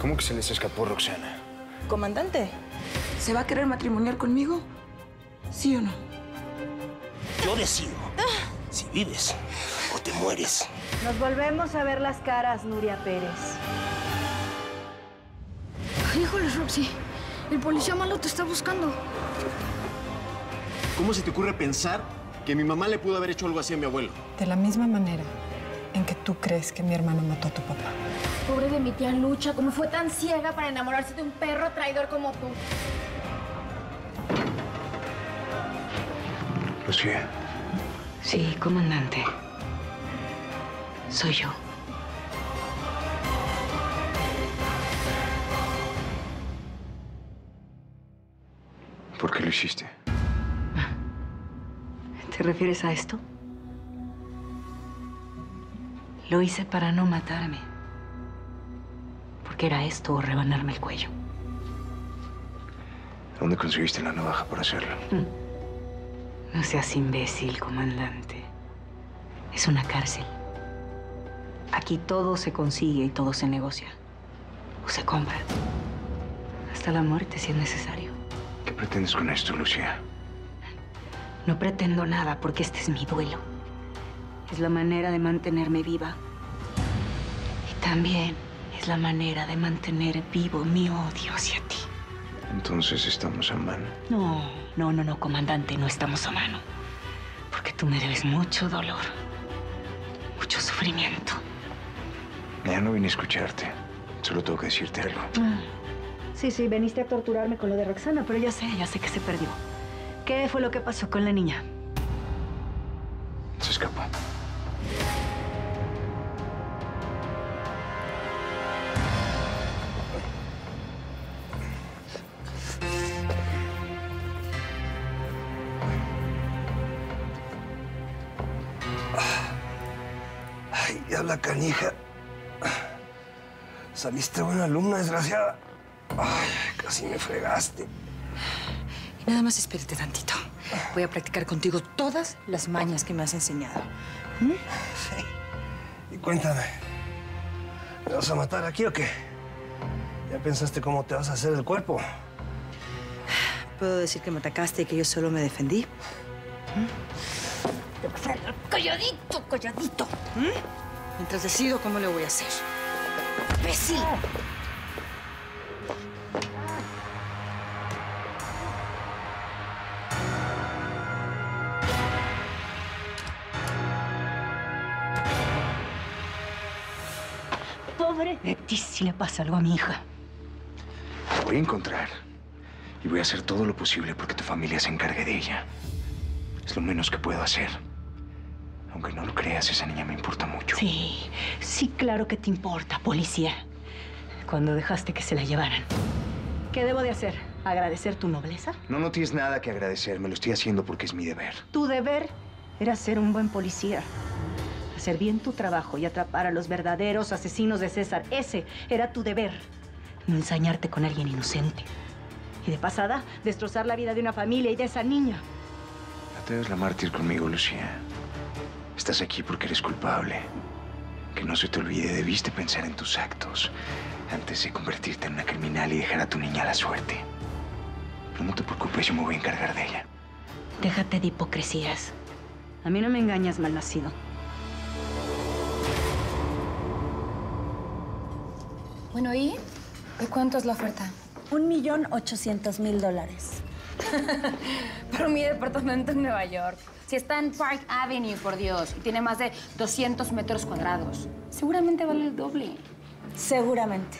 ¿Cómo que se les escapó Roxana? Comandante, ¿se va a querer matrimoniar conmigo? ¿Sí o no? Yo decido si vives o te mueres. Nos volvemos a ver las caras, Nuria Pérez. Híjole, Roxy. El policía malo te está buscando. ¿Cómo se te ocurre pensar que mi mamá le pudo haber hecho algo así a mi abuelo? De la misma manera en que tú crees que mi hermano mató a tu papá. Pobre de mi tía Lucha, ¿cómo fue tan ciega para enamorarse de un perro traidor como tú? Lucía. Sí, comandante. Soy yo. ¿Por qué lo hiciste? ¿Te refieres a esto? Lo hice para no matarme. Porque era esto o rebanarme el cuello. ¿Dónde conseguiste la navaja para hacerlo? No seas imbécil, comandante. Es una cárcel. Aquí todo se consigue y todo se negocia. O se compra. Hasta la muerte, si es necesario. ¿Qué pretendes con esto, Lucía? No pretendo nada, porque este es mi duelo. Es la manera de mantenerme viva. Y también es la manera de mantener vivo mi odio hacia ti. Entonces, ¿estamos a mano? No, comandante, no estamos a mano. Porque tú me debes mucho dolor, mucho sufrimiento. Ya no vine a escucharte. Solo tengo que decirte algo. Sí, veniste a torturarme con lo de Roxana, pero ya sé que se perdió. ¿Qué fue lo que pasó con la niña? Se escapó. Ay, ya la canija. Saliste buena alumna, desgraciada. Ay, casi me fregaste. Nada más espérate tantito. Voy a practicar contigo todas las mañas que me has enseñado. Sí. Y cuéntame, ¿me vas a matar aquí o qué? ¿Ya pensaste cómo te vas a hacer el cuerpo? ¿Puedo decir que me atacaste y que yo solo me defendí? ¡Calladito! Mientras decido cómo le voy a hacer. ¡Imbécil! De ti si le pasa algo a mi hija. La voy a encontrar y voy a hacer todo lo posible porque tu familia se encargue de ella. Es lo menos que puedo hacer. Aunque no lo creas, esa niña me importa mucho. Sí, claro que te importa, policía. Cuando dejaste que se la llevaran. ¿Qué debo de hacer? ¿Agradecer tu nobleza? No tienes nada que agradecer. Me lo estoy haciendo porque es mi deber. Tu deber era ser un buen policía. Hacer bien tu trabajo y atrapar a los verdaderos asesinos de César. Ese era tu deber. No ensañarte con alguien inocente. Y de pasada, destrozar la vida de una familia y de esa niña. No te des la mártir conmigo, Lucía. Estás aquí porque eres culpable. Que no se te olvide, debiste pensar en tus actos antes de convertirte en una criminal y dejar a tu niña a la suerte. Pero no te preocupes, yo me voy a encargar de ella. Déjate de hipocresías. A mí no me engañas, malnacido. Bueno, ¿y de cuánto es la oferta? $1,800,000. Por mi departamento en Nueva York. Si está en Park Avenue, por Dios, y tiene más de 200 metros cuadrados, seguramente vale el doble. Seguramente.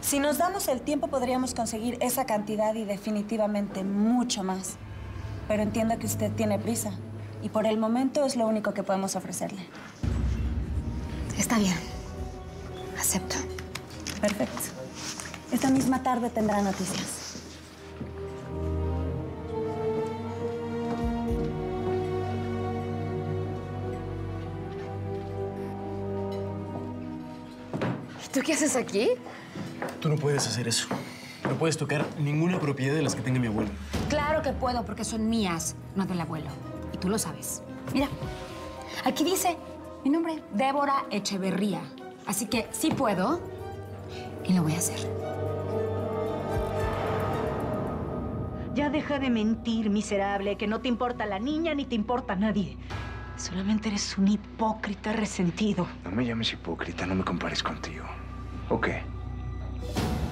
Si nos damos el tiempo, podríamos conseguir esa cantidad y definitivamente mucho más. Pero entiendo que usted tiene prisa y por el momento es lo único que podemos ofrecerle. Está bien. Acepto. Perfecto. Esta misma tarde tendrá noticias. ¿Y tú qué haces aquí? Tú no puedes hacer eso. No puedes tocar ninguna propiedad de las que tenga mi abuelo. Claro que puedo, porque son mías, no del abuelo. Y tú lo sabes. Mira, aquí dice mi nombre, Débora Echeverría. Así que sí puedo. y lo voy a hacer. Ya deja de mentir, miserable, que no te importa la niña ni te importa nadie. Solamente eres un hipócrita resentido. No me llames hipócrita, no me compares contigo. ¿O qué?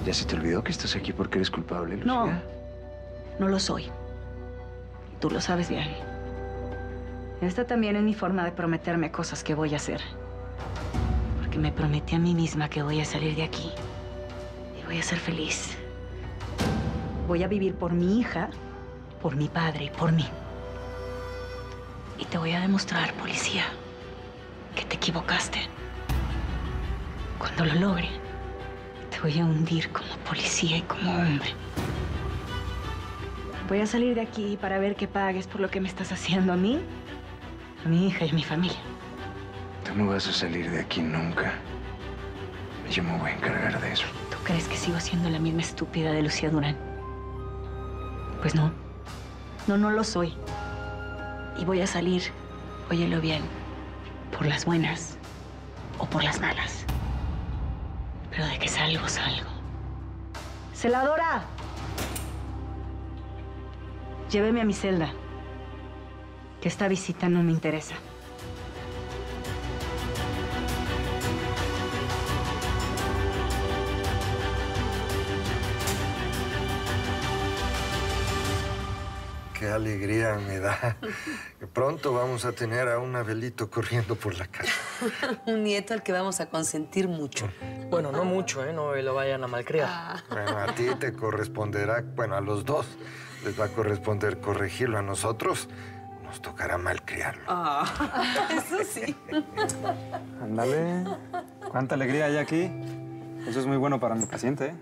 ¿Ya se te olvidó que estás aquí porque eres culpable, Lucía? No, no lo soy. Tú lo sabes bien. Esta también es mi forma de prometerme cosas que voy a hacer. Porque me prometí a mí misma que voy a salir de aquí. Y voy a ser feliz. Voy a vivir por mi hija, por mi padre y por mí. Y te voy a demostrar, policía, que te equivocaste. Cuando lo logre, te voy a hundir como policía y como hombre. Voy a salir de aquí para ver que pagues por lo que me estás haciendo a mí, a mi hija y a mi familia. Tú no vas a salir de aquí nunca. Yo me voy a encargar de eso. ¿Tú crees que sigo siendo la misma estúpida de Lucía Durán? Pues no. No lo soy. Y voy a salir, óyelo bien, por las buenas o por las malas. Pero de que salgo, salgo. ¡Celadora! Lléveme a mi celda, que esta visita no me interesa. Qué alegría me da. Pronto vamos a tener a un Abelito corriendo por la casa. Un nieto al que vamos a consentir mucho. Bueno, no mucho, ¿eh? No lo vayan a malcriar. Bueno, a ti te corresponderá, bueno, a los dos. Les va a corresponder corregirlo. A nosotros nos tocará malcriarlo. Oh, eso sí. Ándale. Cuánta alegría hay aquí. Eso es muy bueno para mi paciente, ¿eh?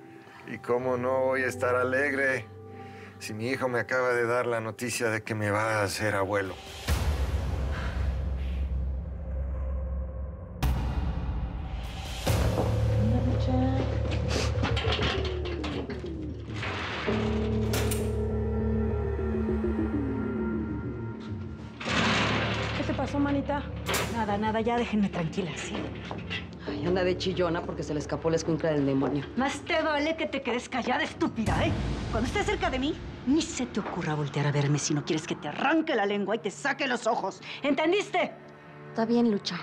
¿Y cómo no voy a estar alegre si mi hijo me acaba de dar la noticia de que me va a hacer abuelo? Nada, ya déjenme tranquila, ¿sí? Ay, anda de chillona porque se le escapó la escuincla del demonio. Más te vale que te quedes callada, estúpida, ¿eh? Cuando estés cerca de mí, ni se te ocurra voltear a verme si no quieres que te arranque la lengua y te saque los ojos. ¿Entendiste? Está bien, Lucha.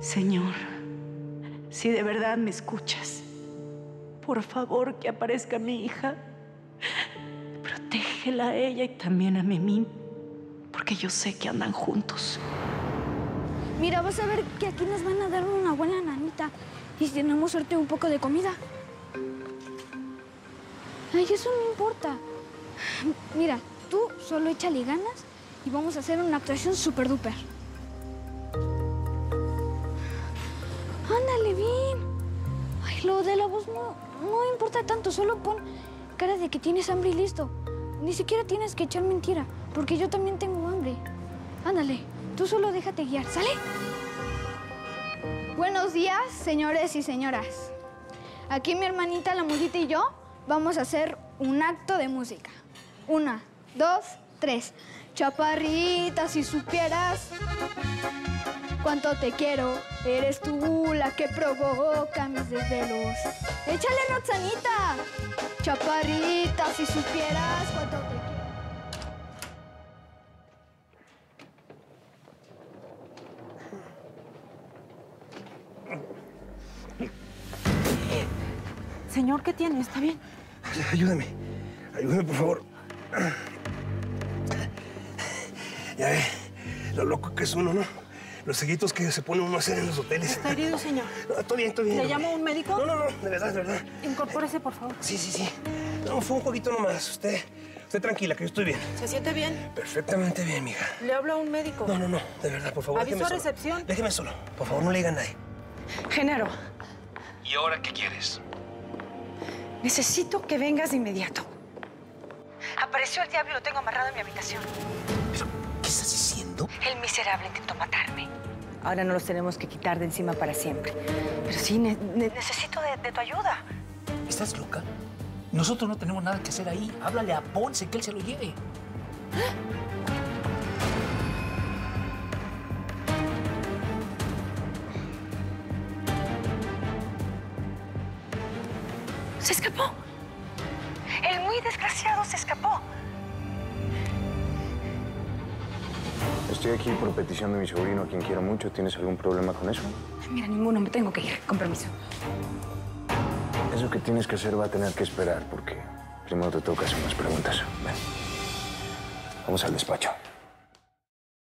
Señor, si de verdad me escuchas, por favor que aparezca mi hija. Protégela a ella y también a Memín. Porque yo sé que andan juntos. Mira, vas a ver que aquí nos van a dar una buena nanita. Y si tenemos suerte, un poco de comida. Ay, eso no importa. Mira, tú solo échale ganas y vamos a hacer una actuación súper duper. Ándale, bien. Ay, lo de la voz no importa tanto. Solo pon cara de que tienes hambre y listo. Ni siquiera tienes que echar mentira, porque yo también tengo hambre. Ándale, tú solo déjate guiar, ¿sale? Buenos días, señores y señoras. Aquí mi hermanita, la Musita y yo vamos a hacer un acto de música. 1, 2, 3. Chaparrita, si supieras cuánto te quiero, eres tú la que provoca mis desvelos. ¡Échale, Roxanita! Chaparrita, si supieras cuánto te quiero. Señor, ¿qué tiene? ¿Está bien? Ayúdame. Ayúdame, por favor. Ya ve lo loco que es uno, ¿no? Los seguitos que se pone uno a hacer en los hoteles. ¿Está herido, señor? No, todo bien, todo bien. ¿Le llamo a un médico? No, de verdad. Incorpórese, por favor. Sí. No, fue un poquito nomás. Usted tranquila, que yo estoy bien. ¿Se siente bien? Perfectamente bien, mija. ¿Le hablo a un médico? No, de verdad, por favor. ¿Aviso a recepción? Déjeme solo. Por favor, no le diga a nadie. Genaro. ¿Y ahora qué quieres? Necesito que vengas de inmediato. Apareció el diablo y lo tengo amarrado en mi habitación. ¿Pero qué estás diciendo? El miserable intentó matarme. Ahora no los tenemos que quitar de encima para siempre. Pero sí, necesito de tu ayuda. ¿Estás loca? Nosotros no tenemos nada que hacer ahí. Háblale a Ponce, que él se lo lleve. ¿Ah? Se escapó. El muy desgraciado se escapó. Estoy aquí por petición de mi sobrino, a quien quiero mucho. ¿Tienes algún problema con eso? Mira, ninguno. Me tengo que ir. Con permiso. Eso que tienes que hacer va a tener que esperar, porque primero te toca hacer unas preguntas. Ven. Vamos al despacho.